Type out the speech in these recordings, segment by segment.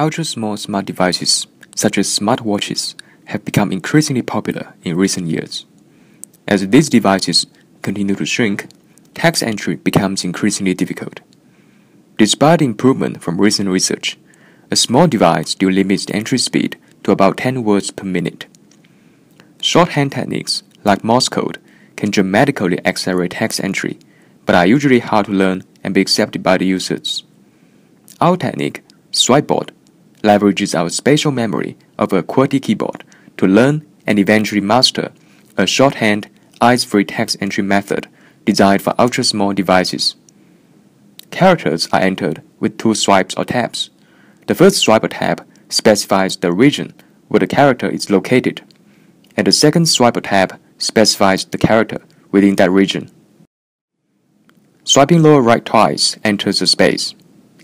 Ultra-small smart devices, such as smartwatches, have become increasingly popular in recent years. As these devices continue to shrink, tax entry becomes increasingly difficult. Despite improvement from recent research, a small device still limits the entry speed to about 10 words per minute. Shorthand techniques, like Morse code, can dramatically accelerate tax entry, but are usually hard to learn and be accepted by the users. Our technique, Swipeboard, leverages our spatial memory of a QWERTY keyboard to learn and eventually master a shorthand, eyes-free tax entry method designed for ultra-small devices. Characters are entered with two swipes or taps. The first swipe or tap specifies the region where the character is located, and the second swipe or tap specifies the character within that region. Swiping lower right twice enters a space,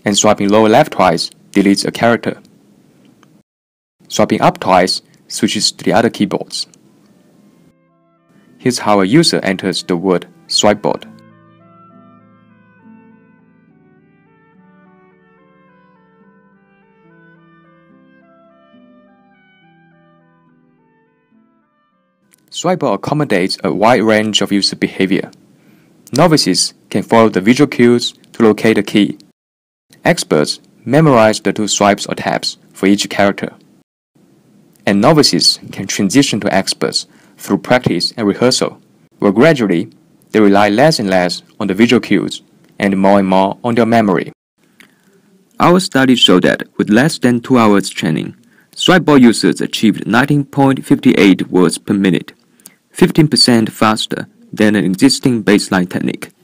and swiping lower left twice deletes a character. Swiping up twice switches to the other keyboards. Here's how a user enters the word Swipeboard. Swipeboard accommodates a wide range of user behavior. Novices can follow the visual cues to locate a key. Experts memorize the two swipes or taps for each character. And novices can transition to experts through practice and rehearsal, where gradually they rely less and less on the visual cues and more on their memory. Our studies show that with less than 2 hours training, Swipeboard users achieved 19.58 words per minute, 15% faster than an existing baseline technique.